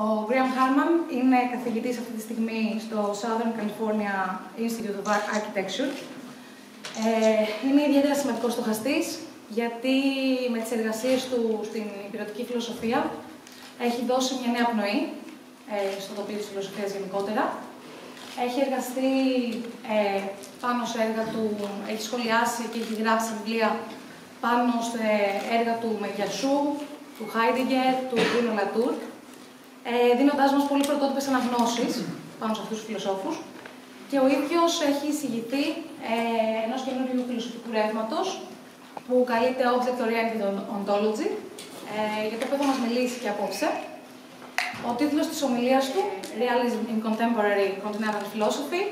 Ο Graham Harman είναι καθηγητής αυτή τη στιγμή στο Southern California Institute of Architecture. Είναι ιδιαίτερα σημαντικός στοχαστής, γιατί με τις εργασίες του στην υπηρετική φιλοσοφία έχει δώσει μια νέα πνοή στο τοπίο της φιλοσοφίας γενικότερα. Έχει εργαστεί πάνω σε έργα του, έχει σχολιάσει και έχει γράψει βιβλία πάνω σε έργα του Meillassoux, του Heidegger, του Bruno Latour, δίνοντάς μας πολύ πρωτότυπες αναγνώσεις πάνω σε αυτούς τους φιλοσόφους. Και ο ίδιος έχει εισηγηθεί ενός καινούριου φιλοσοφικού ρεύματος που καλείται Object Oriented Ontology, για το οποίο θα μας μιλήσει και απόψε. Ο τίτλος της ομιλίας του, Realism in Contemporary Continental Philosophy,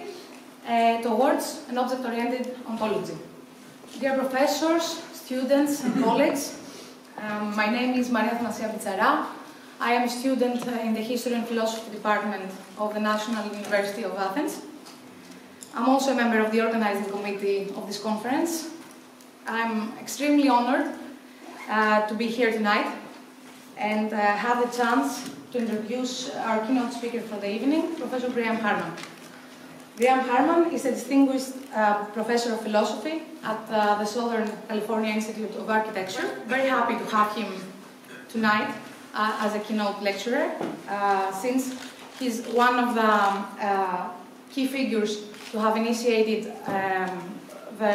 Towards an Object Oriented Ontology. Dear professors, students and colleagues, my name is Maria Athanasia Bitsarra. I am a student in the History and Philosophy Department of the National University of Athens. I'm also a member of the organizing committee of this conference. I'm extremely honored to be here tonight and have the chance to introduce our keynote speaker for the evening, Professor Graham Harman. Graham Harman is a distinguished professor of philosophy at the Southern California Institute of Architecture. Very happy to have him tonight as a keynote lecturer, since he's one of the key figures to have initiated the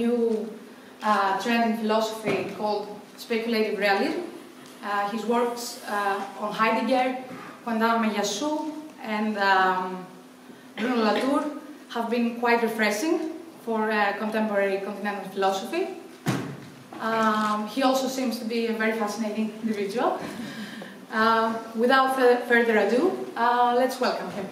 new trend in philosophy called speculative realism. His works on Heidegger, Quentin Meillassoux, and Bruno Latour have been quite refreshing for contemporary continental philosophy. He also seems to be a very fascinating individual. Without further ado, let's welcome him.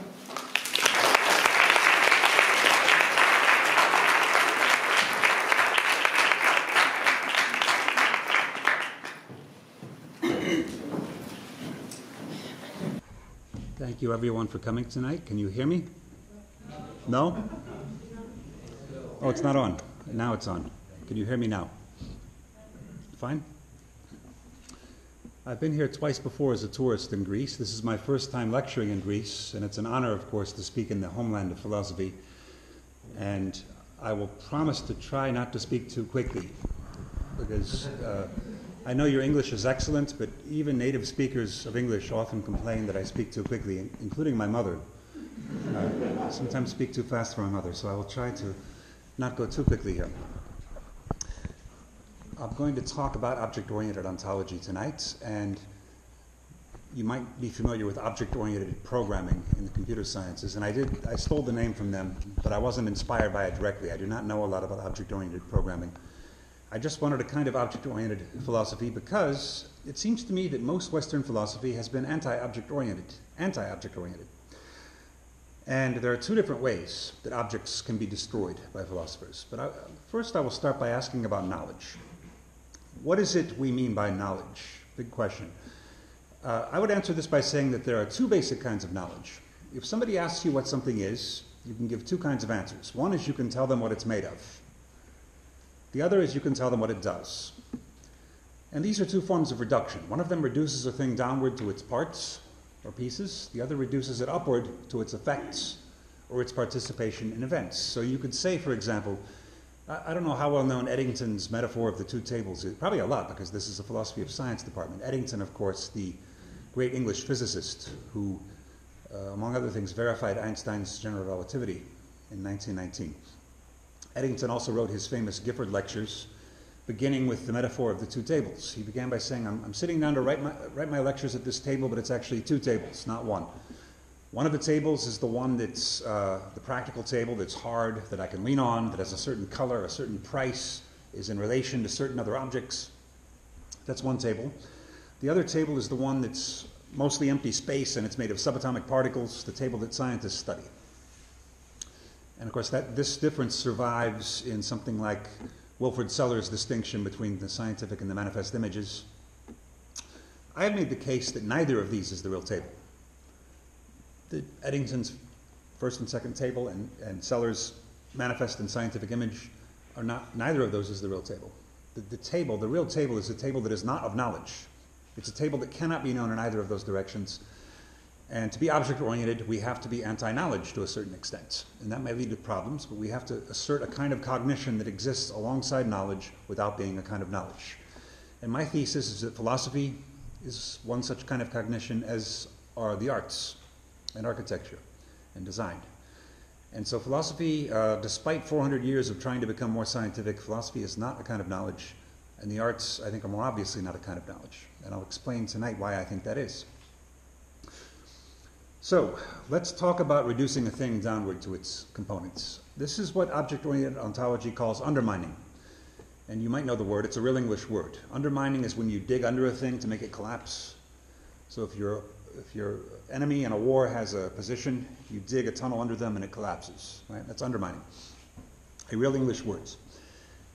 Thank you everyone for coming tonight. Can you hear me? No? Oh, it's not on. Now it's on. Can you hear me now? Fine. I've been here twice before as a tourist in Greece. This is my first time lecturing in Greece, and it's an honor, of course, to speak in the homeland of philosophy. And I will promise to try not to speak too quickly, because I know your English is excellent, but even native speakers of English often complain that I speak too quickly, including my mother. I sometimes speak too fast for my mother, so I will try to not go too quickly here. I'm going to talk about object-oriented ontology tonight, and you might be familiar with object-oriented programming in the computer sciences, and I stole the name from them, but I wasn't inspired by it directly. I do not know a lot about object-oriented programming. I just wanted a kind of object-oriented philosophy because it seems to me that most Western philosophy has been anti-object-oriented. And there are two different ways that objects can be destroyed by philosophers. But first I will start by asking about knowledge. What is it we mean by knowledge? Big question. I would answer this by saying that there are two basic kinds of knowledge. If somebody asks you what something is, you can give two kinds of answers. One is you can tell them what it's made of. The other is you can tell them what it does. And these are two forms of reduction. One of them reduces a thing downward to its parts or pieces. The other reduces it upward to its effects or its participation in events. So you could say, for example, I don't know how well known Eddington's metaphor of the two tables is. Probably a lot, because this is a philosophy of science department. Eddington, of course, the great English physicist who, among other things, verified Einstein's general relativity in 1919. Eddington also wrote his famous Gifford lectures, beginning with the metaphor of the two tables. He began by saying, I'm sitting down to write my lectures at this table, but it's actually two tables, not one. One of the tables is the one that's the practical table that's hard, that I can lean on, that has a certain color, a certain price, is in relation to certain other objects. That's one table. The other table is the one that's mostly empty space, and it's made of subatomic particles, the table that scientists study. And of course, this difference survives in something like Wilfred Sellers' distinction between the scientific and the manifest images. I have made the case that neither of these is the real table. Eddington's first and second table and Sellers' manifest and scientific image are not, neither of those is the real table. The real table is a table that is not of knowledge. It's a table that cannot be known in either of those directions. And to be object-oriented, we have to be anti-knowledge to a certain extent. And that may lead to problems, but we have to assert a kind of cognition that exists alongside knowledge without being a kind of knowledge. And my thesis is that philosophy is one such kind of cognition, as are the arts and architecture and design. And so philosophy, despite 400 years of trying to become more scientific, philosophy is not a kind of knowledge. And the arts, I think, are more obviously not a kind of knowledge. And I'll explain tonight why I think that is. So let's talk about reducing a thing downward to its components. This is what object-oriented ontology calls undermining. And you might know the word. It's a real English word. Undermining is when you dig under a thing to make it collapse. So if your enemy in a war has a position, you dig a tunnel under them and it collapses. Right? That's undermining. A real English word.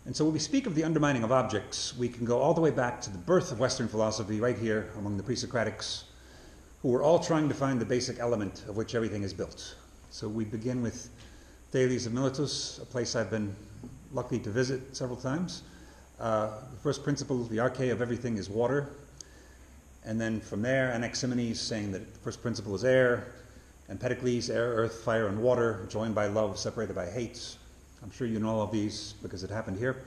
And so when we speak of the undermining of objects, we can go all the way back to the birth of Western philosophy right here among the pre-Socratics, who were all trying to find the basic element of which everything is built. So we begin with Thales of Miletus, a place I've been lucky to visit several times. The first principle, the arche of everything, is water. And then from there, Anaximenes saying that the first principle is air. Empedocles, air, earth, fire, and water, joined by love, separated by hate. I'm sure you know all of these because it happened here.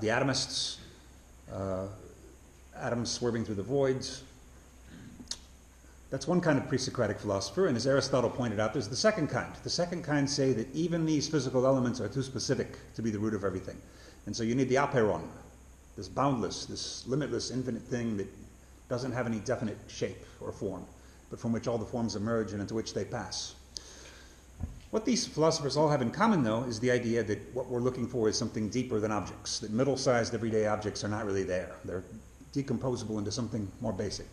The atomists, atoms swerving through the voids. That's one kind of pre-Socratic philosopher, and as Aristotle pointed out, there's the second kind. The second kind say that even these physical elements are too specific to be the root of everything. And so you need the apeiron, this boundless, this limitless, infinite thing that doesn't have any definite shape or form, but from which all the forms emerge and into which they pass. What these philosophers all have in common, though, is the idea that what we're looking for is something deeper than objects, that middle-sized everyday objects are not really there. They're decomposable into something more basic.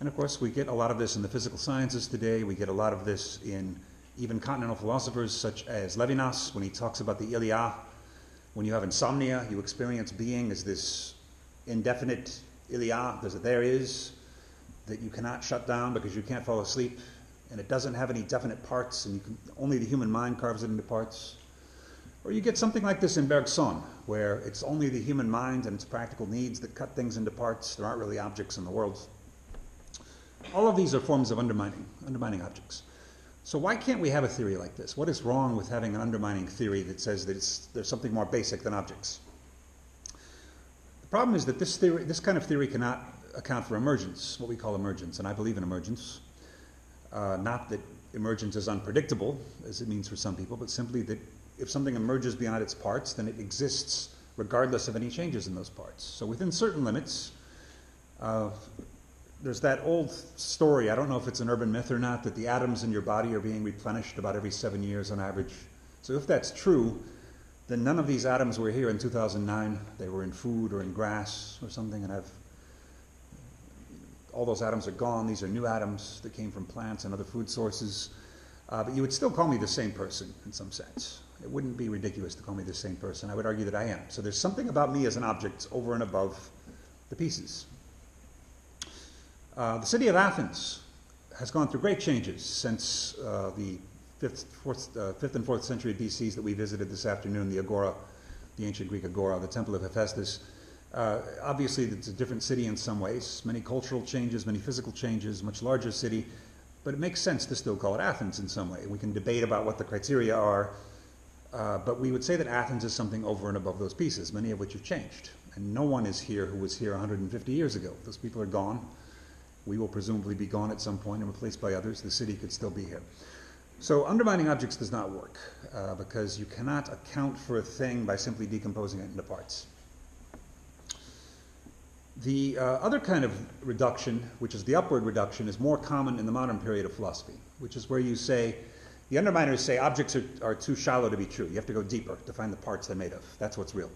And of course, we get a lot of this in the physical sciences today. We get a lot of this in even continental philosophers such as Levinas, when he talks about the Ilia. When you have insomnia, you experience being as this indefinite Ilia, there is, that you cannot shut down because you can't fall asleep. And it doesn't have any definite parts, and you can, only the human mind carves it into parts. Or you get something like this in Bergson, where it's only the human mind and its practical needs that cut things into parts. There aren't really objects in the world. All of these are forms of undermining objects. So why can't we have a theory like this? What is wrong with having an undermining theory that says that there's something more basic than objects? The problem is that this kind of theory cannot account for emergence, what we call emergence, and I believe in emergence. Not that emergence is unpredictable, as it means for some people, but simply that if something emerges beyond its parts, then it exists regardless of any changes in those parts. So within certain limits, there's that old story, I don't know if it's an urban myth or not, that the atoms in your body are being replenished about every 7 years on average. So if that's true, then none of these atoms were here in 2009. They were in food or in grass or something, and all those atoms are gone. These are new atoms that came from plants and other food sources. But you would still call me the same person in some sense. It wouldn't be ridiculous to call me the same person. I would argue that I am. So there's something about me as an object over and above the pieces. The city of Athens has gone through great changes since the 5th and 4th century BCs that we visited this afternoon, the Agora, the ancient Greek Agora, the Temple of Hephaestus. Obviously, it's a different city in some ways, many cultural changes, many physical changes, much larger city, but it makes sense to still call it Athens in some way. We can debate about what the criteria are, but we would say that Athens is something over and above those pieces, many of which have changed. And no one is here who was here 150 years ago. Those people are gone. We will presumably be gone at some point and replaced by others. The city could still be here. So undermining objects does not work because you cannot account for a thing by simply decomposing it into parts. The other kind of reduction, which is the upward reduction, is more common in the modern period of philosophy, which is where you say, the underminers say objects are too shallow to be true. You have to go deeper to find the parts they're made of. That's what's real.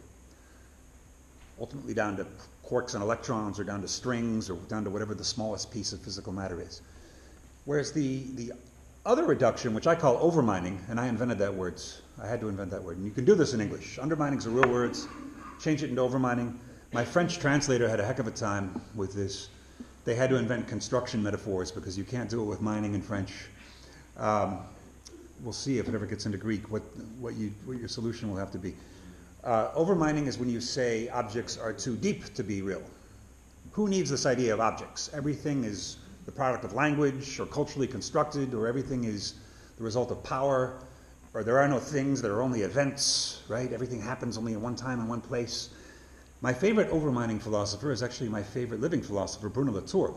Ultimately down to quarks and electrons, or down to strings, or down to whatever the smallest piece of physical matter is. Whereas the other reduction, which I call overmining, and I invented that word. I had to invent that word. And you can do this in English. Undermining's a real word. Change it into overmining. My French translator had a heck of a time with this. They had to invent construction metaphors because you can't do it with mining in French. We'll see if it ever gets into Greek what your solution will have to be. Overmining is when you say objects are too deep to be real. Who needs this idea of objects? Everything is the product of language or culturally constructed, or everything is the result of power, or there are no things, there are only events, right? Everything happens only in one time and one place. My favorite overmining philosopher is actually my favorite living philosopher, Bruno Latour.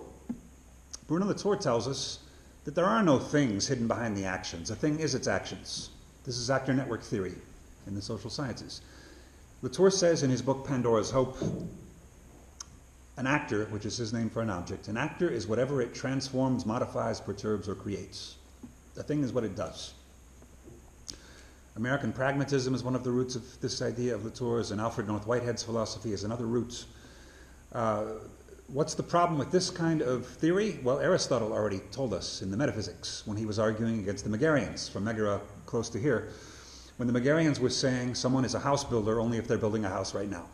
Bruno Latour tells us that there are no things hidden behind the actions. A thing is its actions. This is actor network theory in the social sciences. Latour says in his book Pandora's Hope, an actor, which is his name for an object, an actor is whatever it transforms, modifies, perturbs, or creates. A thing is what it does. American pragmatism is one of the roots of this idea of Latour's, and Alfred North Whitehead's philosophy is another root. What's the problem with this kind of theory? Well, Aristotle already told us in the Metaphysics when he was arguing against the Megarians from Megara close to here, when the Megarians were saying someone is a house builder only if they're building a house right now.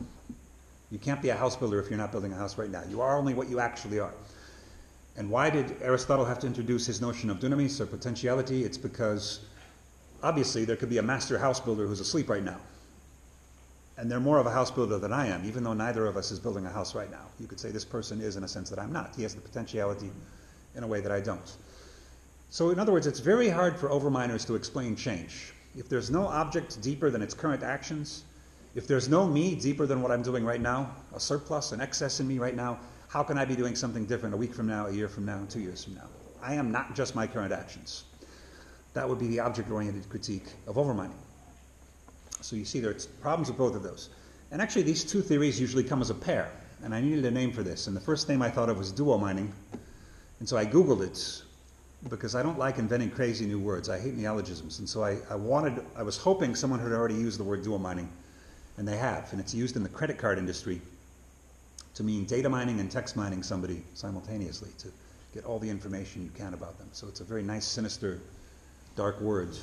You can't be a house builder if you're not building a house right now. You are only what you actually are. And why did Aristotle have to introduce his notion of dunamis, or potentiality? It's because obviously there could be a master house builder who's asleep right now. And they're more of a house builder than I am, even though neither of us is building a house right now. You could say this person is in a sense that I'm not. He has the potentiality in a way that I don't. So in other words, it's very hard for overminers to explain change. If there's no object deeper than its current actions, if there's no me deeper than what I'm doing right now, a surplus, an excess in me right now, how can I be doing something different a week from now, a year from now, 2 years from now? I am not just my current actions. That would be the object-oriented critique of overmining. So you see there's problems with both of those. And actually these two theories usually come as a pair, and I needed a name for this. And the first name I thought of was duomining, and so I Googled it, because I don't like inventing crazy new words. I hate neologisms, and so I was hoping someone had already used the word duomining. And they have, and it's used in the credit card industry to mean data mining and text mining somebody simultaneously to get all the information you can about them. So it's a very nice, sinister, dark word,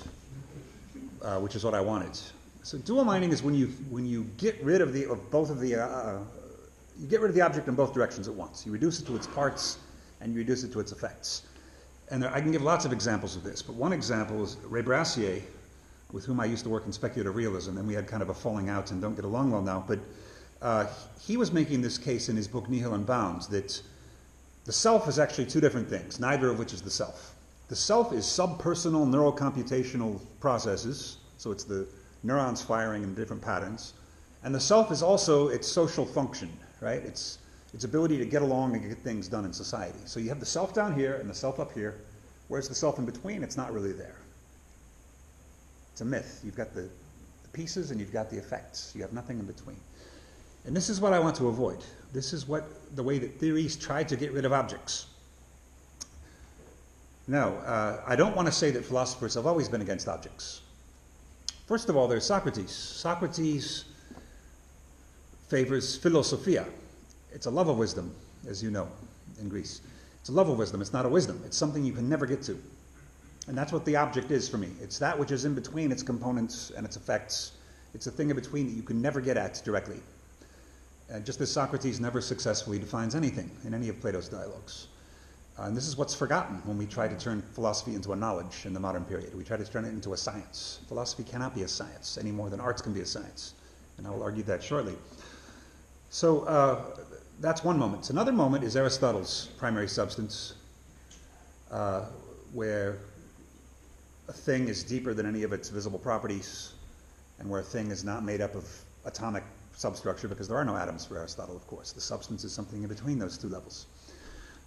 which is what I wanted. So dual mining is when you get rid of you get rid of the object in both directions at once. You reduce it to its parts and you reduce it to its effects. And I can give lots of examples of this, but one example is Ray Brassier, with whom I used to work in speculative realism, and we had kind of a falling out and don't get along well now, but he was making this case in his book Nihil and Bounds that the self is actually two different things, neither of which is the self. The self is subpersonal neurocomputational processes, so it's the neurons firing in different patterns, and the self is also its social function, right? Its ability to get along and get things done in society. So you have the self down here and the self up here. Where's the self in between? It's not really there. It's a myth. You've got the pieces and you've got the effects. You have nothing in between. And this is what I want to avoid. This is the way that theories try to get rid of objects. Now, I don't want to say that philosophers have always been against objects. First of all, there's Socrates. Socrates favors philosophia. It's a love of wisdom, as you know, in Greece. It's a love of wisdom. It's not a wisdom. It's something you can never get to. And that's what the object is for me. It's that which is in between its components and its effects. It's a thing in between that you can never get at directly. And just as Socrates never successfully defines anything in any of Plato's dialogues. And this is what's forgotten when we try to turn philosophy into a knowledge in the modern period. We try to turn it into a science. Philosophy cannot be a science any more than arts can be a science. And I will argue that shortly. So that's one moment. Another moment is Aristotle's primary substance, where a thing is deeper than any of its visible properties, and where a thing is not made up of atomic substructure, because there are no atoms for Aristotle, of course. The substance is something in between those two levels.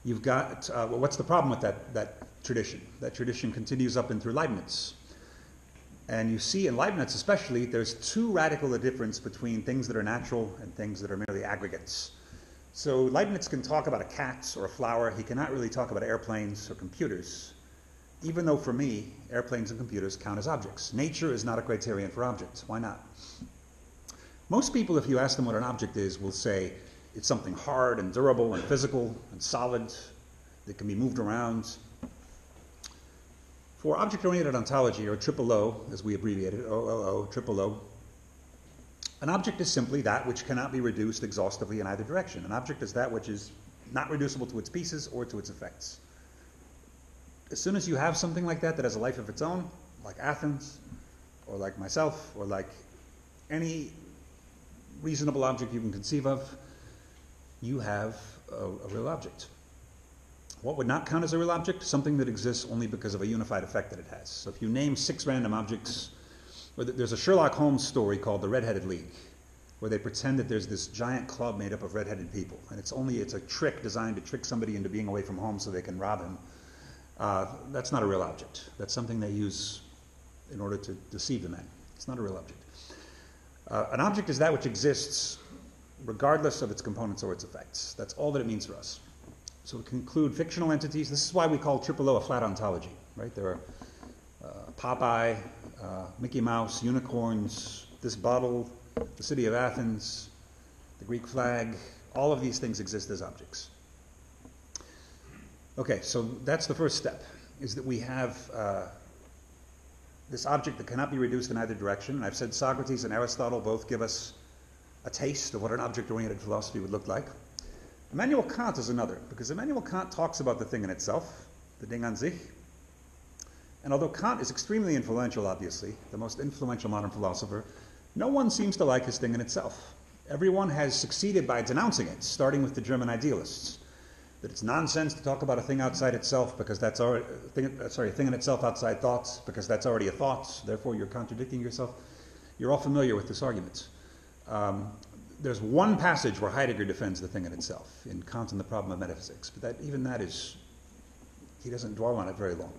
You've got, well, what's the problem with that tradition? That tradition continues up and through Leibniz. And you see in Leibniz especially, there's too radical a difference between things that are natural and things that are merely aggregates. So Leibniz can talk about a cat or a flower. He cannot really talk about airplanes or computers. Even though for me, airplanes and computers count as objects. Nature is not a criterion for objects. Why not? Most people, if you ask them what an object is, will say it's something hard and durable and physical and solid that can be moved around. For object-oriented ontology, or triple O, as we abbreviate it, OOO, triple O, an object is simply that which cannot be reduced exhaustively in either direction. An object is that which is not reducible to its pieces or to its effects. As soon as you have something like that that has a life of its own, like Athens, or like myself, or like any reasonable object you can conceive of, you have a real object. What would not count as a real object? Something that exists only because of a unified effect that it has. So if you name 6 random objects, there's a Sherlock Holmes story called The Red-Headed League, where they pretend that there's this giant club made up of red-headed people, and it's a trick designed to trick somebody into being away from home so they can rob him. That's not a real object. That's something they use in order to deceive the man. It's not a real object. An object is that which exists regardless of its components or its effects. That's all that it means for us. So to conclude, fictional entities, this is why we call triple O a flat ontology, right? There are Popeye, Mickey Mouse, unicorns, this bottle, the city of Athens, the Greek flag, all of these things exist as objects. Okay, so that's the first step, is that we have this object that cannot be reduced in either direction. And I've said Socrates and Aristotle both give us a taste of what an object-oriented philosophy would look like. Immanuel Kant is another, because Immanuel Kant talks about the thing in itself, the Ding an sich. And although Kant is extremely influential, obviously, the most influential modern philosopher, no one seems to like his thing in itself. Everyone has succeeded by denouncing it, starting with the German idealists, that it's nonsense to talk about a thing outside itself because that's already, a thing in itself outside thoughts, because that's already a thought, therefore you're contradicting yourself. You're all familiar with this argument. There's one passage where Heidegger defends the thing in itself, in Kant and the Problem of Metaphysics, but he doesn't dwell on it very long.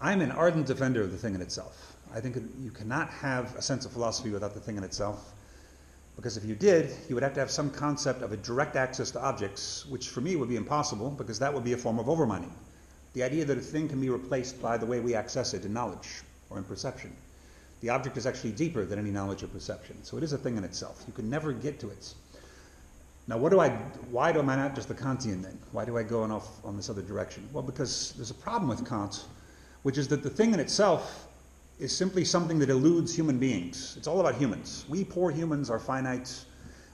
I'm an ardent defender of the thing in itself. I think you cannot have a sense of philosophy without the thing in itself, because if you did, you would have to have some concept of a direct access to objects, which for me would be impossible, because that would be a form of overmining. The idea that a thing can be replaced by the way we access it in knowledge or in perception. The object is actually deeper than any knowledge or perception, so it is a thing in itself. You can never get to it. Now, why am I not just the Kantian then? Why do I go off on this other direction? Well, because there's a problem with Kant, which is that the thing in itself is simply something that eludes human beings. It's all about humans. We poor humans are finite.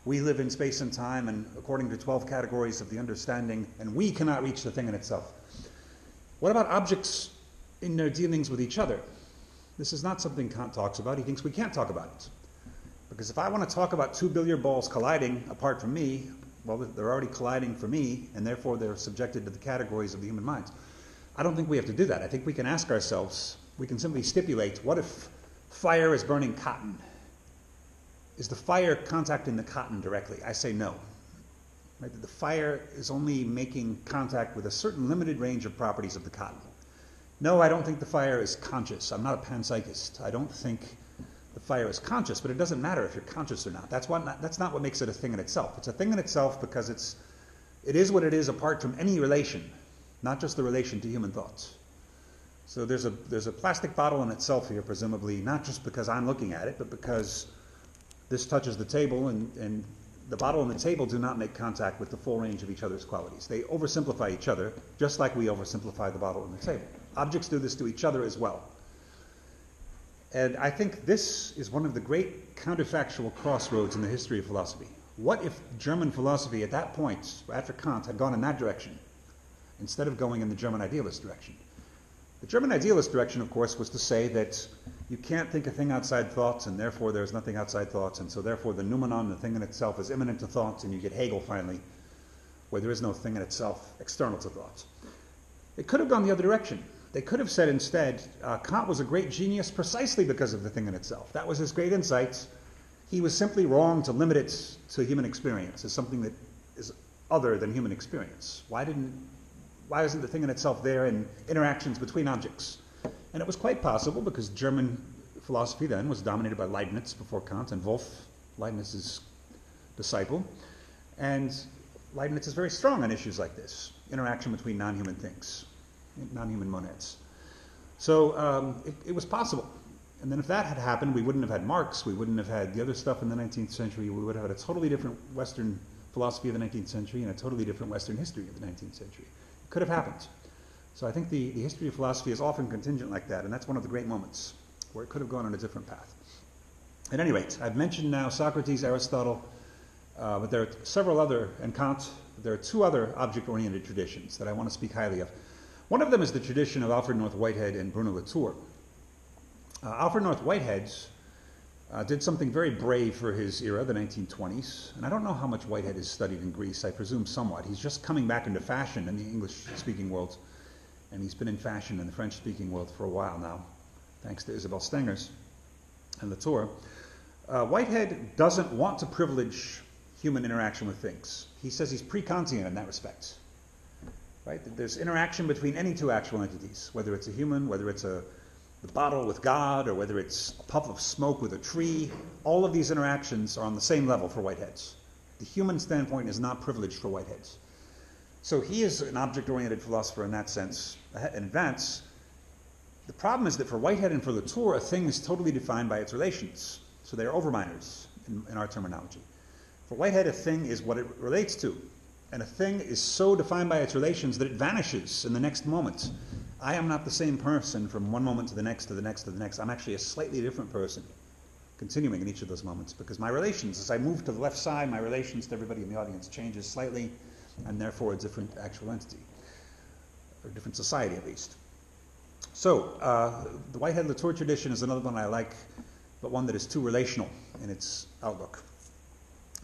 We live in space and time, and according to 12 categories of the understanding, and we cannot reach the thing in itself. What about objects in their dealings with each other? This is not something Kant talks about. He thinks we can't talk about it. Because if I want to talk about 2 billiard balls colliding apart from me, well, they're already colliding for me, and therefore they're subjected to the categories of the human mind. I don't think we have to do that. I think we can ask ourselves, we can simply stipulate, what if fire is burning cotton? Is the fire contacting the cotton directly? I say no. Right? The fire is only making contact with a certain limited range of properties of the cotton. No, I don't think the fire is conscious. I'm not a panpsychist. I don't think the fire is conscious, but it doesn't matter if you're conscious or not. That's not what makes it a thing in itself. It's a thing in itself because it is what it is apart from any relation, not just the relation to human thoughts. So there's a plastic bottle in itself here, presumably, not just because I'm looking at it, but because this touches the table, and the bottle and the table do not make contact with the full range of each other's qualities. They oversimplify each other, just like we oversimplify the bottle and the table. Objects do this to each other as well. And I think this is one of the great counterfactual crossroads in the history of philosophy. What if German philosophy at that point, after Kant, had gone in that direction, instead of going in the German idealist direction? The German idealist direction, of course, was to say that you can't think a thing outside thoughts, and therefore there's nothing outside thoughts, and so therefore the noumenon, the thing in itself, is immanent to thoughts, and you get Hegel finally, where there is no thing in itself external to thoughts. It could have gone the other direction. They could have said instead, Kant was a great genius precisely because of the thing in itself. That was his great insight. He was simply wrong to limit it to human experience as something that is other than human experience. Why isn't the thing in itself there in interactions between objects? And it was quite possible because German philosophy then was dominated by Leibniz before Kant and Wolff, Leibniz's disciple. And Leibniz is very strong on issues like this, interaction between non-human things, non-human monads. So it was possible. And then if that had happened, we wouldn't have had Marx, we wouldn't have had the other stuff in the 19th century, we would have had a totally different Western philosophy of the 19th century and a totally different Western history of the 19th century. Could have happened. So I think the history of philosophy is often contingent like that, and that's one of the great moments where it could have gone on a different path. At any rate, I've mentioned now Socrates, Aristotle, but there are several other, and Kant, there are 2 other object-oriented traditions that I want to speak highly of. One of them is the tradition of Alfred North Whitehead and Bruno Latour. Alfred North Whitehead did something very brave for his era, the 1920s. And I don't know how much Whitehead is studied in Greece. I presume somewhat. He's just coming back into fashion in the English-speaking world, and he's been in fashion in the French-speaking world for a while now, thanks to Isabel Stengers and Latour. Whitehead doesn't want to privilege human interaction with things. He says he's pre-Kantian in that respect. Right? That there's interaction between any two actual entities, whether it's a human, whether it's the bottle with God, or whether it's a puff of smoke with a tree. All of these interactions are on the same level for Whiteheads. The human standpoint is not privileged for Whiteheads. So he is an object-oriented philosopher in that sense, in advance. The problem is that for Whitehead and for Latour, a thing is totally defined by its relations. So they're overminors in our terminology. For Whitehead, a thing is what it relates to. And a thing is so defined by its relations that it vanishes in the next moment. I am not the same person from one moment to the next to the next to the next. I'm actually a slightly different person, continuing in each of those moments. Because my relations, as I move to the left side, my relations to everybody in the audience changes slightly, and therefore a different actual entity, or a different society at least. So, the Whitehead Latour tradition is another one I like, but one that is too relational in its outlook.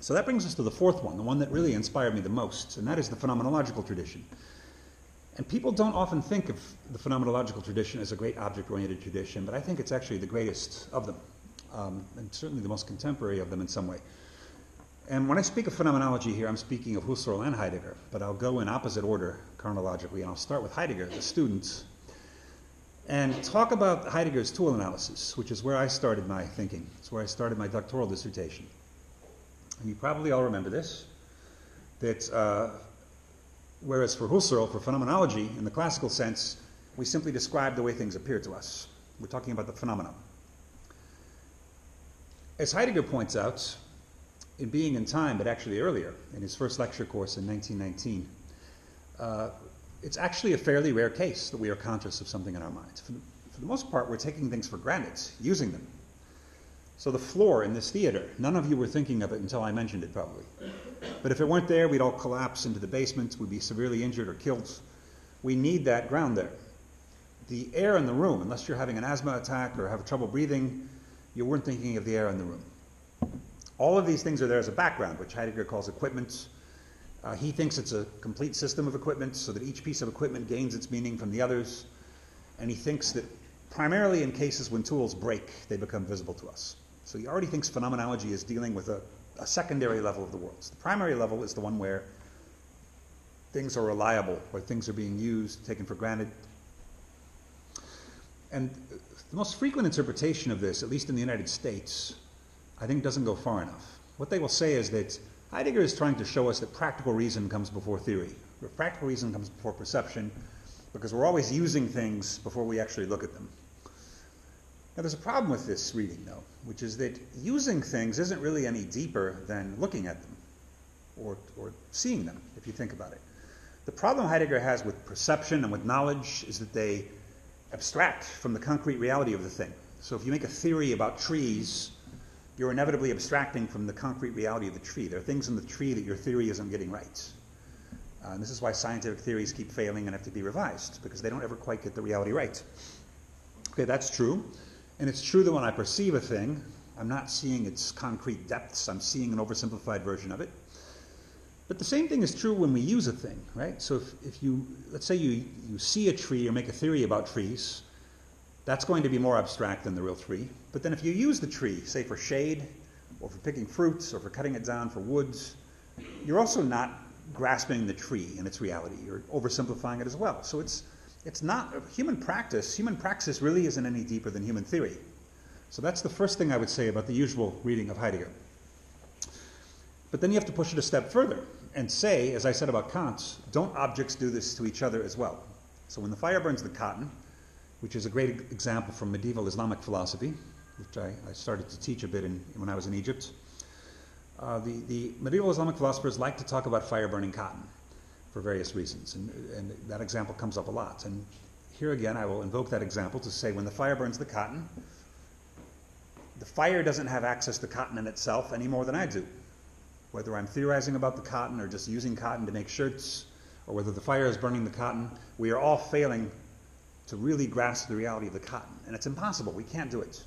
So that brings us to the fourth one, the one that really inspired me the most, and that is the phenomenological tradition. And people don't often think of the phenomenological tradition as a great object-oriented tradition, but I think it's actually the greatest of them, and certainly the most contemporary of them in some way. And when I speak of phenomenology here, I'm speaking of Husserl and Heidegger, but I'll go in opposite order chronologically, and I'll start with Heidegger, the student, and talk about Heidegger's tool analysis, which is where I started my thinking. It's where I started my doctoral dissertation. And you probably all remember this, that whereas for Husserl, for phenomenology, in the classical sense, we simply describe the way things appear to us. We're talking about the phenomenon. As Heidegger points out, in Being in Time, but actually earlier, in his first lecture course in 1919, it's actually a fairly rare case that we are conscious of something in our mind. For the most part, we're taking things for granted, using them. So the floor in this theater, none of you were thinking of it until I mentioned it probably. But if it weren't there, we'd all collapse into the basement, we'd be severely injured or killed. We need that ground there. The air in the room, unless you're having an asthma attack or have trouble breathing, you weren't thinking of the air in the room. All of these things are there as a background, which Heidegger calls equipment. He thinks it's a complete system of equipment, so that each piece of equipment gains its meaning from the others. And he thinks that primarily in cases when tools break, they become visible to us. So he already thinks phenomenology is dealing with a secondary level of the world. The primary level is the one where things are reliable, where things are being used, taken for granted. And the most frequent interpretation of this, at least in the United States, I think doesn't go far enough. What they will say is that Heidegger is trying to show us that practical reason comes before theory. Practical reason comes before perception, because we're always using things before we actually look at them. Now, there's a problem with this reading, though, which is that using things isn't really any deeper than looking at them or seeing them, if you think about it. The problem Heidegger has with perception and with knowledge is that they abstract from the concrete reality of the thing. So if you make a theory about trees, you're inevitably abstracting from the concrete reality of the tree. There are things in the tree that your theory isn't getting right. And this is why scientific theories keep failing and have to be revised, because they don't ever quite get the reality right. Okay, that's true. And it's true that when I perceive a thing, I'm not seeing its concrete depths, I'm seeing an oversimplified version of it. But the same thing is true when we use a thing, right? So let's say you see a tree or make a theory about trees, that's going to be more abstract than the real tree. But then if you use the tree, say for shade, or for picking fruits, or for cutting it down for woods, you're also not grasping the tree and its reality, you're oversimplifying it as well. So it's not human praxis really isn't any deeper than human theory. So that's the first thing I would say about the usual reading of Heidegger. But then you have to push it a step further and say, as I said about Kant, don't objects do this to each other as well? So when the fire burns the cotton, which is a great example from medieval Islamic philosophy, which I started to teach a bit when I was in Egypt, the medieval Islamic philosophers like to talk about fire burning cotton for various reasons, and that example comes up a lot. And here again, I will invoke that example to say when the fire burns the cotton, the fire doesn't have access to cotton in itself any more than I do. Whether I'm theorizing about the cotton or just using cotton to make shirts, or whether the fire is burning the cotton, we are all failing to really grasp the reality of the cotton, and it's impossible, we can't do it.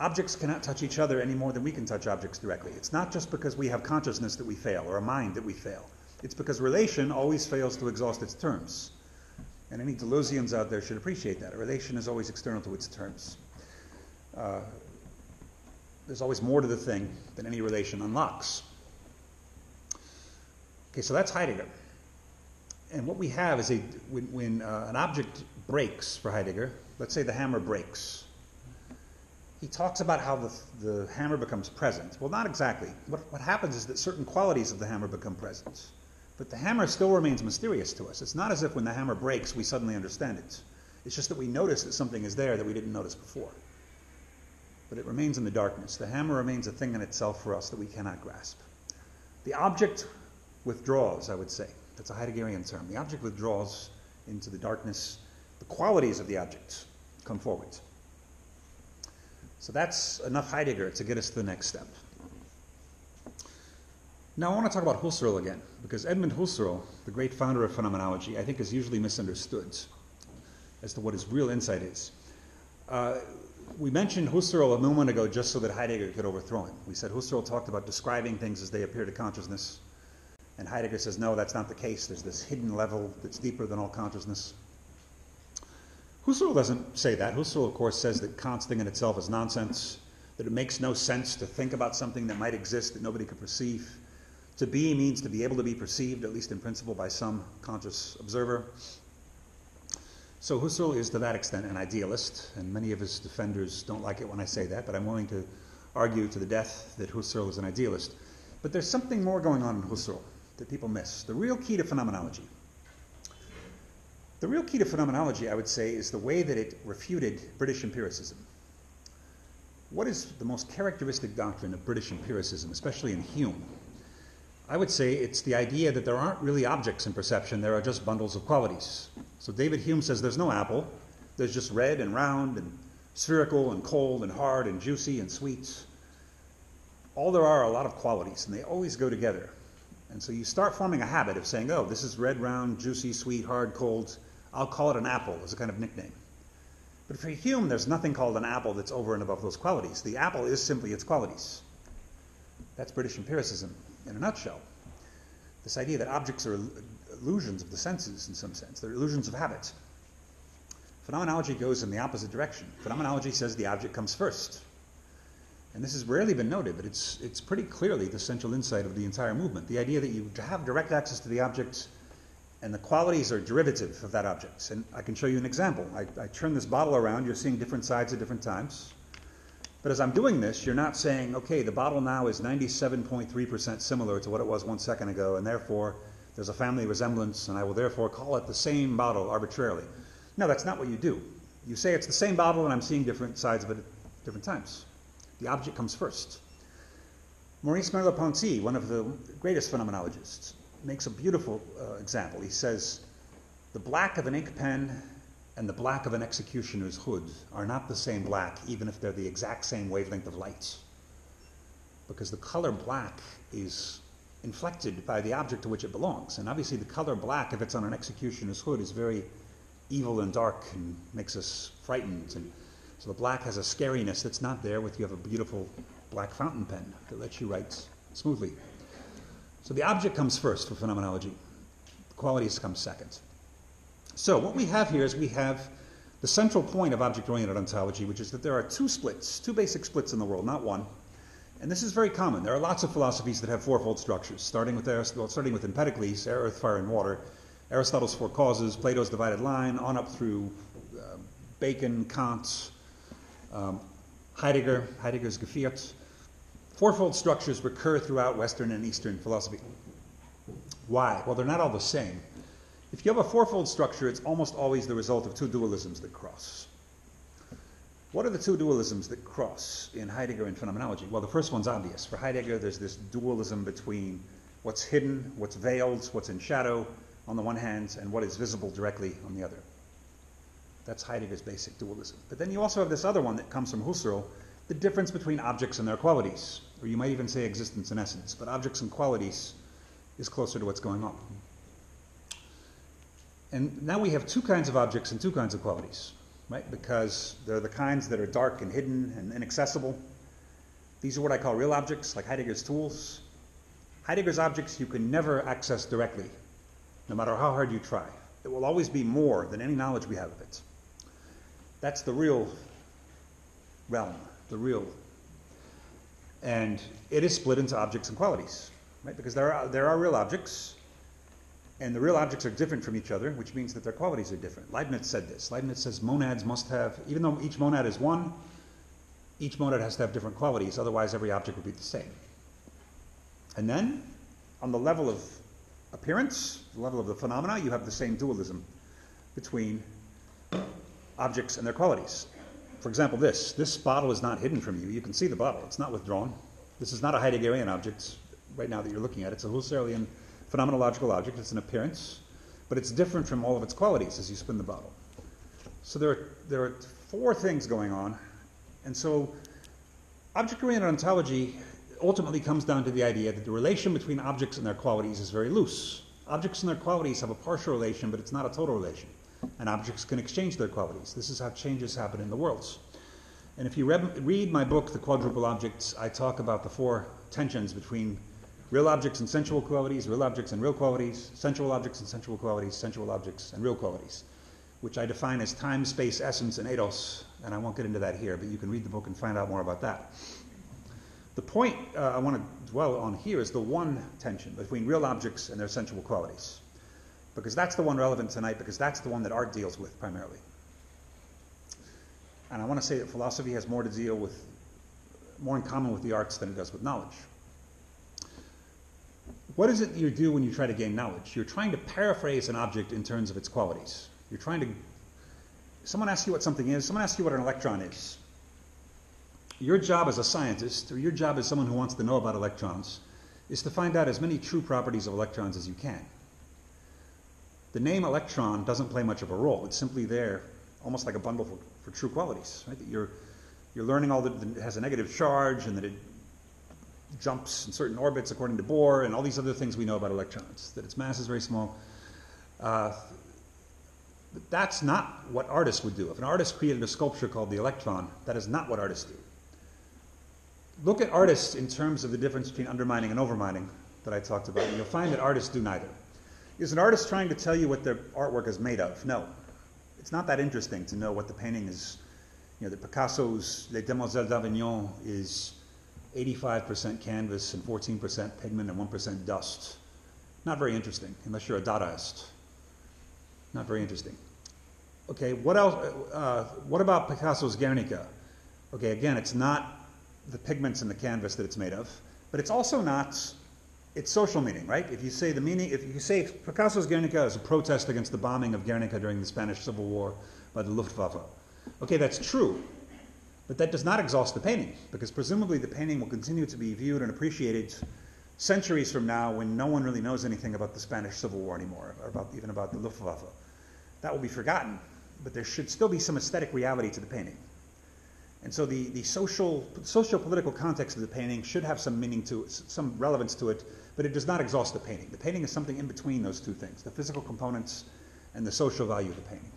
objects cannot touch each other any more than we can touch objects directly. It's not just because we have consciousness that we fail, or a mind that we fail. It's because relation always fails to exhaust its terms. And any Deleuzians out there should appreciate that. A relation is always external to its terms. There's always more to the thing than any relation unlocks. Okay, so that's Heidegger. And what we have is when an object breaks for Heidegger, let's say the hammer breaks, he talks about how the hammer becomes present. Well, not exactly. What happens is that certain qualities of the hammer become present. But the hammer still remains mysterious to us. It's not as if when the hammer breaks, we suddenly understand it. It's just that we notice that something is there that we didn't notice before. But it remains in the darkness. The hammer remains a thing in itself for us that we cannot grasp. The object withdraws, I would say. That's a Heideggerian term. The object withdraws into the darkness. The qualities of the object come forward. So that's enough Heidegger to get us to the next step. Now I want to talk about Husserl again, because Edmund Husserl, the great founder of phenomenology, I think is usually misunderstood as to what his real insight is. We mentioned Husserl a moment ago just so that Heidegger could overthrow him. We said Husserl talked about describing things as they appear to consciousness, and Heidegger says, no, that's not the case. There's this hidden level that's deeper than all consciousness. Husserl doesn't say that. Husserl, of course, says that Kant's thing in itself is nonsense, that it makes no sense to think about something that might exist that nobody could perceive. To be means to be able to be perceived, at least in principle, by some conscious observer. So Husserl is to that extent an idealist, and many of his defenders don't like it when I say that, but I'm willing to argue to the death that Husserl is an idealist. But there's something more going on in Husserl that people miss. The real key to phenomenology. The real key to phenomenology, I would say, is the way that it refuted British empiricism. What is the most characteristic doctrine of British empiricism, especially in Hume? I would say it's the idea that there aren't really objects in perception, there are just bundles of qualities. So David Hume says there's no apple, there's just red and round and spherical and cold and hard and juicy and sweet. All there are a lot of qualities, and they always go together. And so you start forming a habit of saying, oh, this is red, round, juicy, sweet, hard, cold. I'll call it an apple as a kind of nickname. But for Hume, there's nothing called an apple that's over and above those qualities. The apple is simply its qualities. That's British empiricism in a nutshell. This idea that objects are illusions of the senses in some sense. They're illusions of habit. Phenomenology goes in the opposite direction. Phenomenology says the object comes first. And this has rarely been noted, but it's pretty clearly the central insight of the entire movement. The idea that you have direct access to the object and the qualities are derivative of that object. And I can show you an example. I turn this bottle around, you're seeing different sides at different times. But as I'm doing this, you're not saying, okay, the bottle now is 97.3% similar to what it was 1 second ago, and therefore there's a family resemblance, and I will therefore call it the same bottle arbitrarily. No, that's not what you do. You say it's the same bottle and I'm seeing different sides of it at different times. The object comes first. Maurice Merleau-Ponty, one of the greatest phenomenologists, makes a beautiful example. He says, the black of an ink pen and the black of an executioner's hood are not the same black, even if they're the exact same wavelength of light. Because the color black is inflected by the object to which it belongs. And obviously the color black, if it's on an executioner's hood, is very evil and dark and makes us frightened. And so the black has a scariness that's not there with you have a beautiful black fountain pen that lets you write smoothly. So the object comes first for phenomenology. The qualities come second. So what we have here is we have the central point of object-oriented ontology, which is that there are two splits, two basic splits in the world, not one. And this is very common. There are lots of philosophies that have fourfold structures, starting with Empedocles, air, earth, fire, and water, Aristotle's four causes, Plato's divided line, on up through Bacon, Kant, Heidegger's Geführt. Fourfold structures recur throughout Western and Eastern philosophy. Why? Well, they're not all the same. If you have a fourfold structure, it's almost always the result of two dualisms that cross. What are the two dualisms that cross in Heidegger and phenomenology? Well, the first one's obvious. For Heidegger, there's this dualism between what's hidden, what's veiled, what's in shadow on the one hand, and what is visible directly on the other. That's Heidegger's basic dualism. But then you also have this other one that comes from Husserl, the difference between objects and their qualities, or you might even say existence and essence, but objects and qualities is closer to what's going on. And now we have two kinds of objects and two kinds of qualities. right? Because they're the kinds that are dark and hidden and inaccessible. These are what I call real objects, like Heidegger's tools. Heidegger's objects you can never access directly, no matter how hard you try. It will always be more than any knowledge we have of it. That's the real realm, the real. And it is split into objects and qualities, right? Because there are real objects, and the real objects are different from each other, which means that their qualities are different. Leibniz said this. Leibniz says monads must have, even though each monad is one, each monad has to have different qualities, otherwise every object would be the same. And then, on the level of appearance, the level of the phenomena, you have the same dualism between objects and their qualities. For example, this bottle is not hidden from you. You can see the bottle. It's not withdrawn. This is not a Heideggerian object right now that you're looking at. It's a Husserlian phenomenological object. It's an appearance, but it's different from all of its qualities as you spin the bottle. So there are four things going on. And so object-oriented ontology ultimately comes down to the idea that the relation between objects and their qualities is very loose. Objects and their qualities have a partial relation, but it's not a total relation. And objects can exchange their qualities. This is how changes happen in the worlds. And if you read my book, The Quadruple Objects, I talk about the four tensions between real objects and sensual qualities, real objects and real qualities, sensual objects and sensual qualities, sensual objects and real qualities, which I define as time, space, essence, and eidos. And I won't get into that here, but you can read the book and find out more about that. The point I want to dwell on here is the one tension between real objects and their sensual qualities, because that's the one relevant tonight, because that's the one that art deals with primarily. And I want to say that philosophy has more to deal with, more in common with the arts than it does with knowledge. What is it you do when you try to gain knowledge? You're trying to paraphrase an object in terms of its qualities. You're trying to, someone asks you what something is, someone asks you what an electron is. Your job as a scientist, or your job as someone who wants to know about electrons, is to find out as many true properties of electrons as you can. The name electron doesn't play much of a role. It's simply there, almost like a bundle for true qualities, right? That you're learning all that it has a negative charge, and that it jumps in certain orbits according to Bohr, and all these other things we know about electrons, that its mass is very small. But that's not what artists would do. If an artist created a sculpture called the electron, that is not what artists do. Look at artists in terms of the difference between undermining and overmining that I talked about, and you'll find that artists do neither. Is an artist trying to tell you what their artwork is made of? No. It's not that interesting to know what the painting is. You know, that Picasso's Les Demoiselles d'Avignon is 85% canvas and 14% pigment and 1% dust. Not very interesting, unless you're a Dadaist. Not very interesting. Okay, what else? What about Picasso's Guernica? Okay, again, it's not the pigments in the canvas that it's made of, but it's also not its social meaning, right? If you say the meaning, if you say Picasso's Guernica is a protest against the bombing of Guernica during the Spanish Civil War by the Luftwaffe. Okay, that's true, but that does not exhaust the painting, because presumably the painting will continue to be viewed and appreciated centuries from now when no one really knows anything about the Spanish Civil War anymore, or even about the Luftwaffe. That will be forgotten, but there should still be some aesthetic reality to the painting. And so the socio-political context of the painting should have some meaning to it, some relevance to it, but it does not exhaust the painting. The painting is something in between those two things, the physical components and the social value of the painting.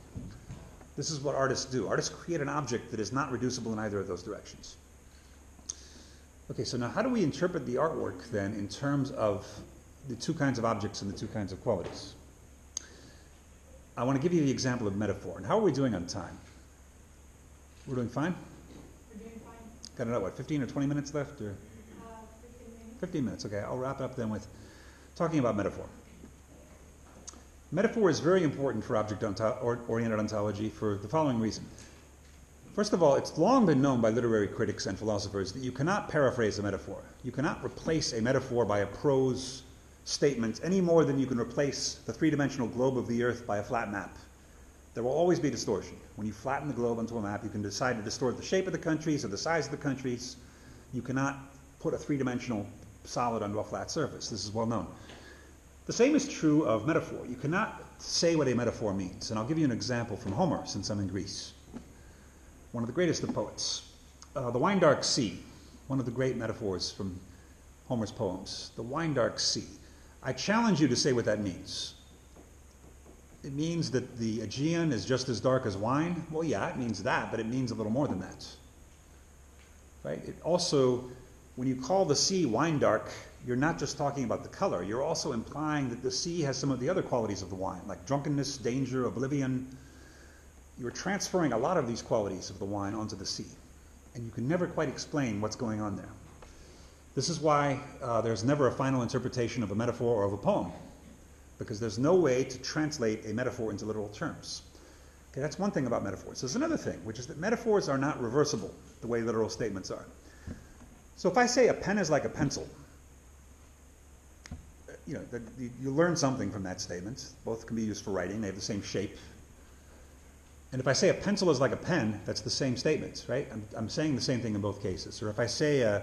This is what artists do. Artists create an object that is not reducible in either of those directions. Okay, so now how do we interpret the artwork then in terms of the two kinds of objects and the two kinds of qualities? I want to give you the example of metaphor. And how are we doing on time? We're doing fine? Got another, what, 15 or 20 minutes left? Or? 15 minutes, okay. I'll wrap up then with talking about metaphor. Metaphor is very important for object-oriented ontology for the following reason. First of all, it's long been known by literary critics and philosophers that you cannot paraphrase a metaphor. You cannot replace a metaphor by a prose statement any more than you can replace the three-dimensional globe of the earth by a flat map. There will always be distortion. When you flatten the globe onto a map, you can decide to distort the shape of the countries or the size of the countries. You cannot put a three-dimensional solid onto a flat surface. This is well known. The same is true of metaphor. You cannot say what a metaphor means. And I'll give you an example from Homer, since I'm in Greece. One of the greatest of poets. The wine-dark sea, one of the great metaphors from Homer's poems. The wine-dark sea. I challenge you to say what that means. it means that the Aegean is just as dark as wine? Well, yeah, it means that, but it means a little more than that. Right? It also, when you call the sea wine dark, you're not just talking about the color, you're also implying that the sea has some of the other qualities of the wine, like drunkenness, danger, oblivion. You're transferring a lot of these qualities of the wine onto the sea, and you can never quite explain what's going on there. This is why there's never a final interpretation of a metaphor or of a poem, because there's no way to translate a metaphor into literal terms. Okay, that's one thing about metaphors. There's another thing, which is that metaphors are not reversible the way literal statements are. So if I say a pen is like a pencil, you know, you learn something from that statement. Both can be used for writing. They have the same shape. And if I say a pencil is like a pen, that's the same statement, right? I'm saying the same thing in both cases. Or if I say a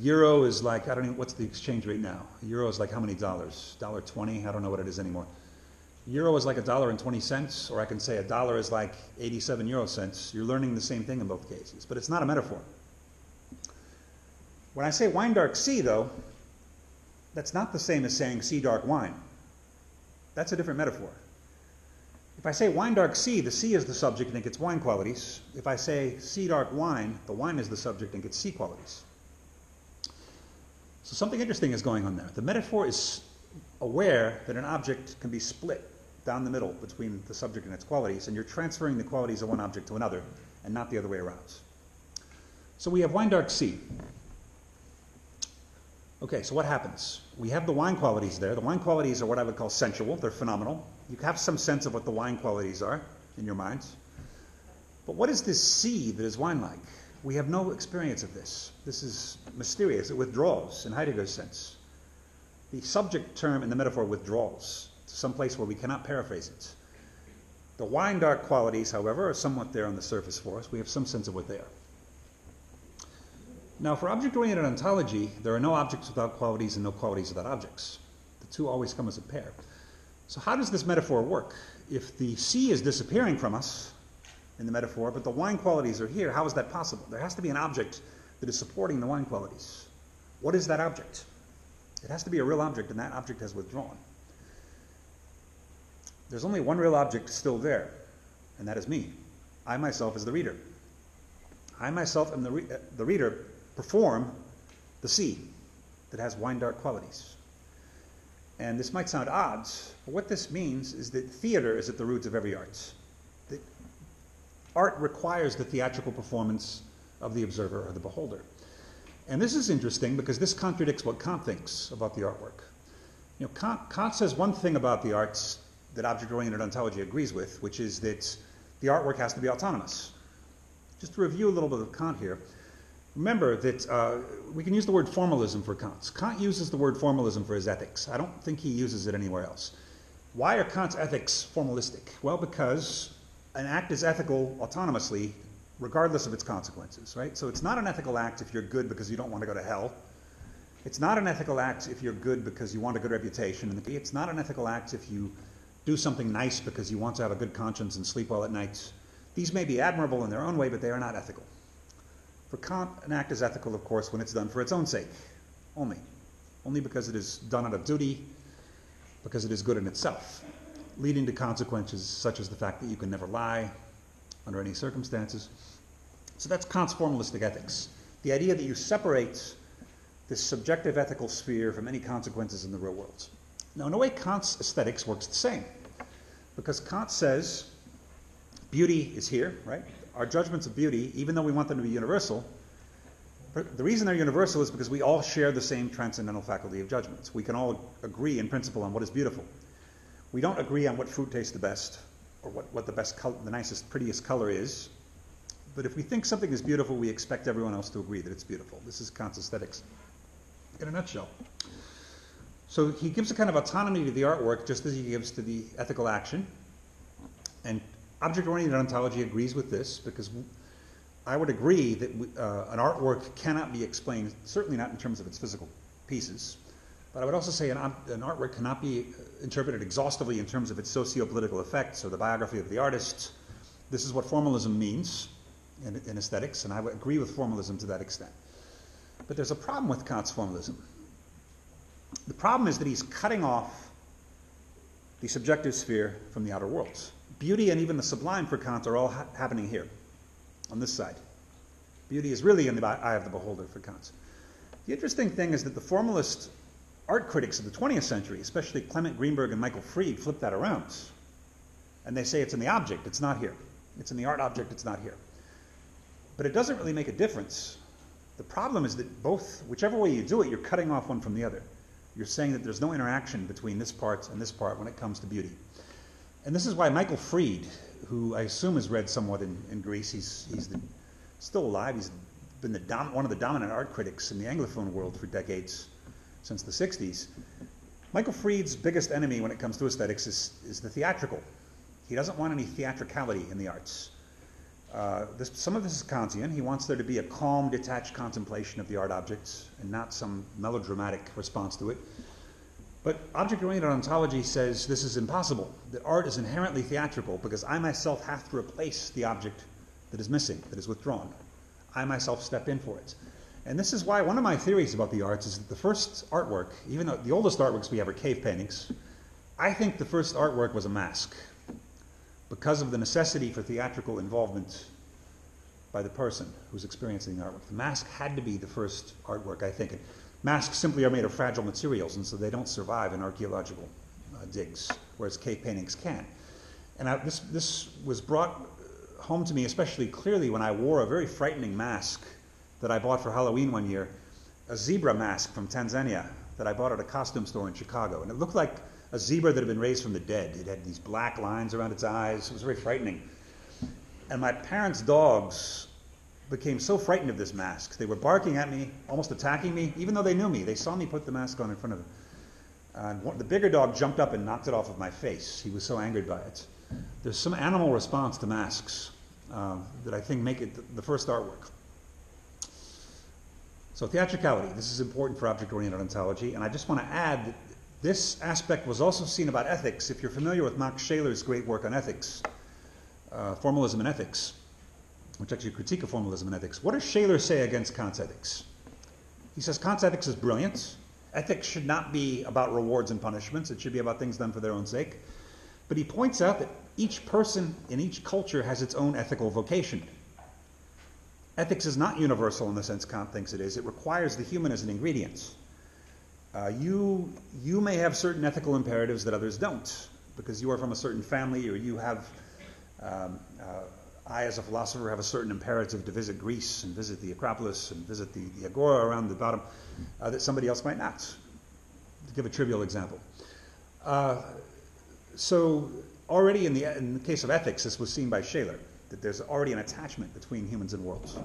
euro is like, I don't even, what's the exchange rate now? A euro is like how many dollars? $1.20? I don't know what it is anymore. A euro is like $1.20, or I can say a dollar is like 87 euro cents. You're learning the same thing in both cases, but it's not a metaphor. When I say wine dark sea, though, that's not the same as saying sea dark wine. That's a different metaphor. If I say wine dark sea, the sea is the subject and it gets wine qualities. If I say sea dark wine, the wine is the subject and gets sea qualities. So something interesting is going on there. The metaphor is aware that an object can be split down the middle between the subject and its qualities, and you're transferring the qualities of one object to another and not the other way around. So we have wine dark sea. Okay, so what happens? We have the wine qualities there. The wine qualities are what I would call sensual. They're phenomenal. You have some sense of what the wine qualities are in your mind. But what is this sea that is wine-like? We have no experience of this. This is mysterious. It withdraws, in Heidegger's sense. The subject term in the metaphor withdraws to some place where we cannot paraphrase it. The wine-dark qualities, however, are somewhat there on the surface for us. We have some sense of what they are. Now, for object-oriented ontology, there are no objects without qualities and no qualities without objects. The two always come as a pair. So how does this metaphor work? If the sea is disappearing from us in the metaphor, but the wine qualities are here, how is that possible? There has to be an object that is supporting the wine qualities. What is that object? It has to be a real object, and that object has withdrawn. There's only one real object still there, and that is me. I myself is the reader. I myself am the reader. Perform the sea that has wine-dark qualities. And this might sound odd, but what this means is that theater is at the root of every art. That art requires the theatrical performance of the observer or the beholder. And this is interesting because this contradicts what Kant thinks about the artwork. You know, Kant says one thing about the arts that object-oriented ontology agrees with, which is that the artwork has to be autonomous. Just to review a little bit of Kant here, remember that we can use the word formalism for Kant. Kant uses the word formalism for his ethics. I don't think he uses it anywhere else. Why are Kant's ethics formalistic? Well, because an act is ethical autonomously, regardless of its consequences, right? So it's not an ethical act if you're good because you don't want to go to hell. It's not an ethical act if you're good because you want a good reputation. It's not an ethical act if you do something nice because you want to have a good conscience and sleep well at night. These may be admirable in their own way, but they are not ethical. For Kant, an act is ethical, of course, when it's done for its own sake, only. Only because it is done out of duty, because it is good in itself, leading to consequences such as the fact that you can never lie under any circumstances. So that's Kant's formalistic ethics. The idea that you separate this subjective ethical sphere from any consequences in the real world. Now, in a way, Kant's aesthetics works the same, because Kant says beauty is here, right? Our judgments of beauty, even though we want them to be universal, the reason they're universal is because we all share the same transcendental faculty of judgments. We can all agree in principle on what is beautiful. We don't agree on what fruit tastes the best, or what the best color, the nicest, prettiest color is. But if we think something is beautiful, we expect everyone else to agree that it's beautiful. This is Kant's aesthetics in a nutshell. So he gives a kind of autonomy to the artwork, just as he gives to the ethical action. And object-oriented ontology agrees with this, because I would agree that an artwork cannot be explained, certainly not in terms of its physical pieces, but I would also say an artwork cannot be interpreted exhaustively in terms of its socio-political effects or the biography of the artist. This is what formalism means in aesthetics, and I would agree with formalism to that extent. But there's a problem with Kant's formalism. The problem is that he's cutting off the subjective sphere from the outer worlds. Beauty and even the sublime for Kant are all happening here, on this side. Beauty is really in the eye of the beholder for Kant. The interesting thing is that the formalist art critics of the 20th century, especially Clement Greenberg and Michael Fried, flip that around. And they say it's in the object, it's not here. It's in the art object, it's not here. But it doesn't really make a difference. The problem is that both, whichever way you do it, you're cutting off one from the other. You're saying that there's no interaction between this part and this part when it comes to beauty. And this is why Michael Fried, who I assume is read somewhat in Greece, he's still alive, he's been one of the dominant art critics in the Anglophone world for decades, since the 60s. Michael Fried's biggest enemy when it comes to aesthetics is the theatrical. He doesn't want any theatricality in the arts. Some of this is Kantian. He wants there to be a calm, detached contemplation of the art objects and not some melodramatic response to it. But object-oriented ontology says this is impossible, that art is inherently theatrical because I myself have to replace the object that is missing, that is withdrawn. I myself step in for it. And this is why one of my theories about the arts is that the first artwork, even though the oldest artworks we have are cave paintings, I think the first artwork was a mask, because of the necessity for theatrical involvement by the person who's experiencing the artwork. The mask had to be the first artwork, I think. And masks simply are made of fragile materials, and so they don't survive in archaeological digs, whereas cave paintings can. And this was brought home to me especially clearly when I wore a very frightening mask that I bought for Halloween one year, a zebra mask from Tanzania that I bought at a costume store in Chicago. And it looked like a zebra that had been raised from the dead. It had these black lines around its eyes. It was very frightening. And my parents' dogs became so frightened of this mask. They were barking at me, almost attacking me, even though they knew me. They saw me put the mask on in front of them. And the bigger dog jumped up and knocked it off of my face. He was so angered by it. There's some animal response to masks that I think make it the first artwork. So theatricality, this is important for object-oriented ontology. And I just want to add that this aspect was also seen about ethics. If you're familiar with Max Scheler's great work on ethics, Formalism and Ethics, which actually critique of formalism and ethics, what does Scheler say against Kant's ethics? He says Kant's ethics is brilliant. Ethics should not be about rewards and punishments. It should be about things done for their own sake. But he points out that each person in each culture has its own ethical vocation. Ethics is not universal in the sense Kant thinks it is. It requires the human as an ingredient. You may have certain ethical imperatives that others don't, because you are from a certain family, or you have, I as a philosopher have a certain imperative to visit Greece and visit the Acropolis and visit the Agora around the bottom that somebody else might not, to give a trivial example. So already in the case of ethics, this was seen by Scheler, that there's already an attachment between humans and worlds.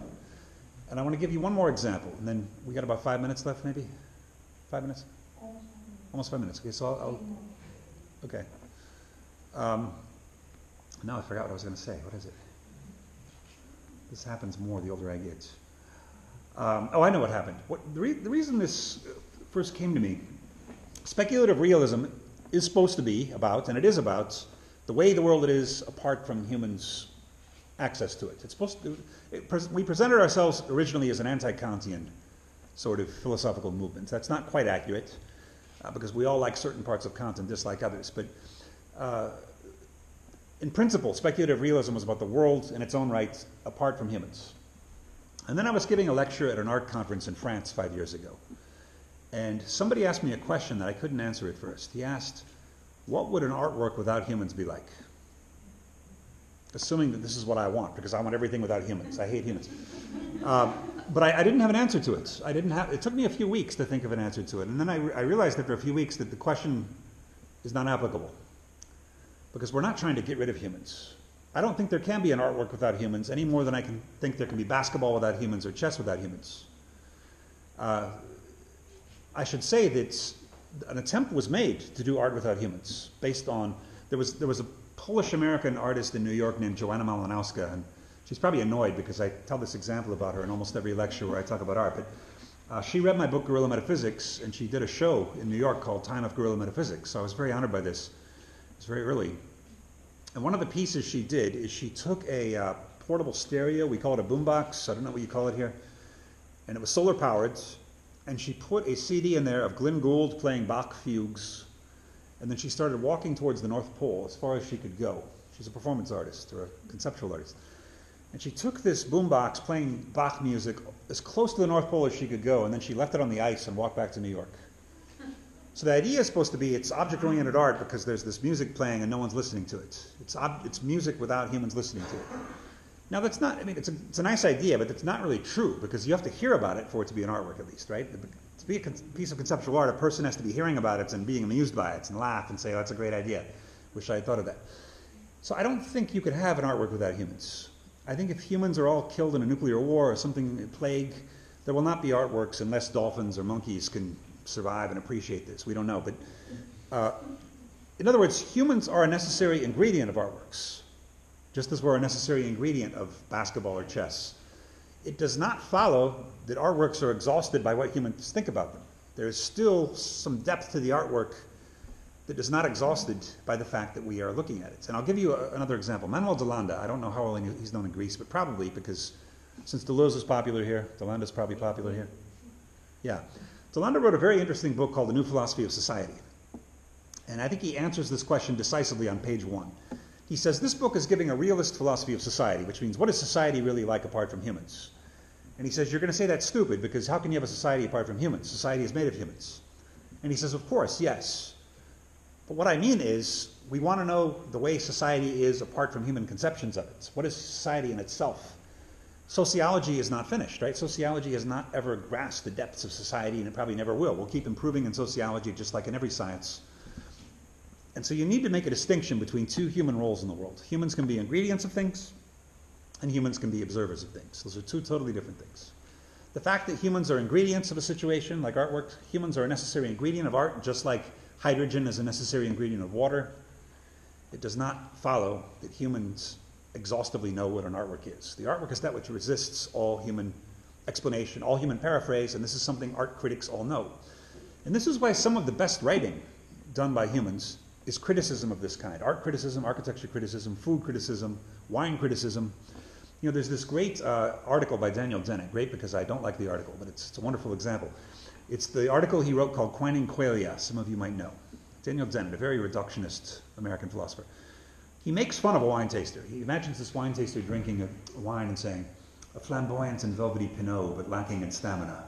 And I want to give you one more example, and then we got about 5 minutes left maybe? 5 minutes? Almost 5 minutes. Okay, so I'll okay. Now I forgot what I was going to say. What is it? This happens more the older I get. Oh, I know what happened. The reason this first came to me, speculative realism is supposed to be about, and it is about, the way the world is apart from humans' access to it. It's supposed to. We presented ourselves originally as an anti-Kantian sort of philosophical movements. That's not quite accurate, because we all like certain parts of Kant and dislike others. But in principle, speculative realism was about the world in its own right, apart from humans. And then I was giving a lecture at an art conference in France 5 years ago. And somebody asked me a question that I couldn't answer at first. He asked, what would an artwork without humans be like? Assuming that this is what I want, because I want everything without humans. I hate humans. But I didn't have an answer to it. It took me a few weeks to think of an answer to it. And then I realized after a few weeks that the question is not applicable, because we're not trying to get rid of humans. I don't think there can be an artwork without humans any more than I can think there can be basketball without humans or chess without humans. I should say that an attempt was made to do art without humans based on, there was a Polish-American artist in New York named Joanna Malinowska, and she's probably annoyed because I tell this example about her in almost every lecture where I talk about art, but she read my book Guerrilla Metaphysics, and she did a show in New York called Time of Guerrilla Metaphysics, so I was very honored by this. It was very early. And one of the pieces she did is she took a portable stereo, we call it a boombox, I don't know what you call it here, and it was solar-powered, and she put a CD in there of Glenn Gould playing Bach fugues And then she started walking towards the North Pole as far as she could go. She's a performance artist or a conceptual artist. And she took this boombox playing Bach music as close to the North Pole as she could go, and then she left it on the ice and walked back to New York. So the idea is supposed to be it's object-oriented art because there's this music playing and no one's listening to it. It's music without humans listening to it. Now that's not, I mean, it's a nice idea, but it's not really true because you have to hear about it for it to be an artwork at least, right? To be a piece of conceptual art, a person has to be hearing about it and being amused by it and laugh and say, oh, that's a great idea. Wish I had thought of that. So I don't think you could have an artwork without humans. I think if humans are all killed in a nuclear war or something, a plague, there will not be artworks unless dolphins or monkeys can survive and appreciate this. We don't know. But in other words, humans are a necessary ingredient of artworks, just as we're a necessary ingredient of basketball or chess. It does not follow that artworks are exhausted by what humans think about them. There is still some depth to the artwork that is not exhausted by the fact that we are looking at it. And I'll give you another example. Manuel De Landa, I don't know how well he's known in Greece, but probably because since Deleuze is popular here, De Landa's probably popular here. Yeah. De Landa wrote a very interesting book called The New Philosophy of Society. And I think he answers this question decisively on page 1. He says, this book is giving a realist philosophy of society, which means what is society really like apart from humans? And he says, you're going to say that's stupid because how can you have a society apart from humans? Society is made of humans. And he says, of course, yes. But what I mean is, we want to know the way society is apart from human conceptions of it. What is society in itself? Sociology is not finished, right? Sociology has not ever grasped the depths of society, and it probably never will. We'll keep improving in sociology, just like in every science. And so you need to make a distinction between two human roles in the world. Humans can be ingredients of things, and humans can be observers of things. Those are two totally different things. The fact that humans are ingredients of a situation, like artwork, humans are a necessary ingredient of art, just like hydrogen is a necessary ingredient of water. It does not follow that humans exhaustively know what an artwork is. The artwork is that which resists all human explanation, all human paraphrase, and this is something art critics all know. And this is why some of the best writing done by humans is criticism of this kind. Art criticism, architecture criticism, food criticism, wine criticism. You know, there's this great article by Daniel Dennett, great because I don't like the article, but it's a wonderful example. It's the article he wrote called Quenenqualia, some of you might know. Daniel Dennett, a very reductionist American philosopher. He makes fun of a wine taster. He imagines this wine taster drinking a wine and saying, a flamboyant and velvety Pinot, but lacking in stamina.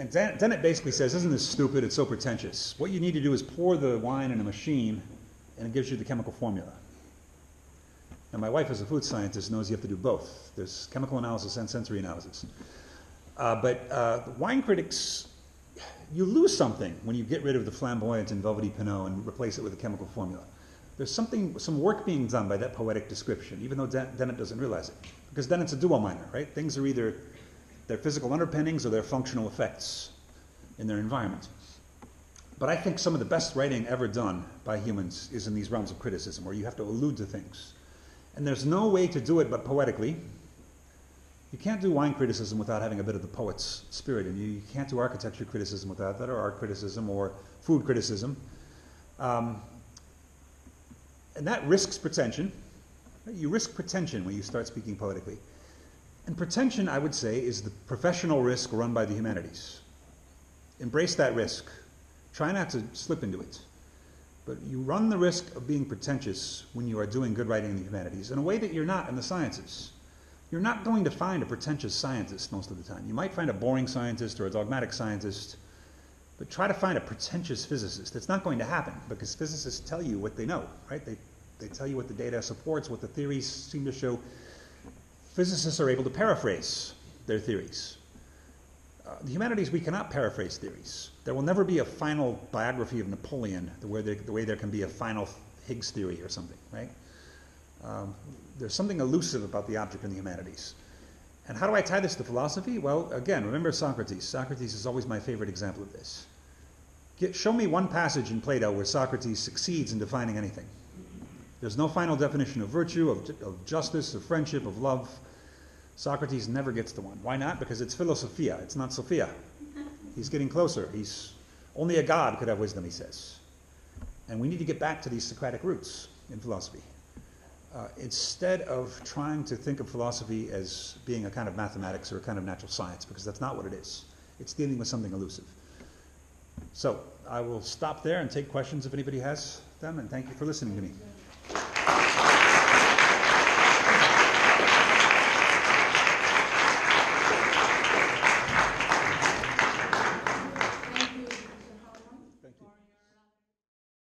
And Dennett basically says, isn't this stupid? It's so pretentious. What you need to do is pour the wine in a machine, and it gives you the chemical formula. Now, my wife, as a food scientist, knows you have to do both. There's chemical analysis and sensory analysis. The wine critics, you lose something when you get rid of the flamboyant and velvety Pinot and replace it with a chemical formula. There's some work being done by that poetic description, even though Dennett doesn't realize it. Because Dennett's a dual minor, right? Things are either their physical underpinnings or their functional effects in their environment. But I think some of the best writing ever done by humans is in these realms of criticism, where you have to allude to things. And there's no way to do it but poetically. You can't do wine criticism without having a bit of the poet's spirit in you. You can't do architecture criticism without that, or art criticism, or food criticism. And that risks pretension. You risk pretension when you start speaking poetically. And pretension, I would say, is the professional risk run by the humanities. Embrace that risk. Try not to slip into it. But you run the risk of being pretentious when you are doing good writing in the humanities in a way that you're not in the sciences. You're not going to find a pretentious scientist most of the time. You might find a boring scientist or a dogmatic scientist, but try to find a pretentious physicist. It's not going to happen because physicists tell you what they know, right? They tell you what the data supports, what the theories seem to show. Physicists are able to paraphrase their theories. The humanities, we cannot paraphrase theories. There will never be a final biography of Napoleon the way there can be a final Higgs theory or something, right? There's something elusive about the object in the humanities. And how do I tie this to philosophy? Well, again, remember Socrates. Socrates is always my favorite example of this. Show me one passage in Plato where Socrates succeeds in defining anything. There's no final definition of virtue, of justice, of friendship, of love. Socrates never gets the one. Why not? Because it's philosophia. It's not Sophia. He's getting closer. Only a god could have wisdom, he says. And we need to get back to these Socratic roots in philosophy. Instead of trying to think of philosophy as being a kind of mathematics or a kind of natural science, because that's not what it is. It's dealing with something elusive. So I will stop there and take questions if anybody has them, and thank you for listening to me.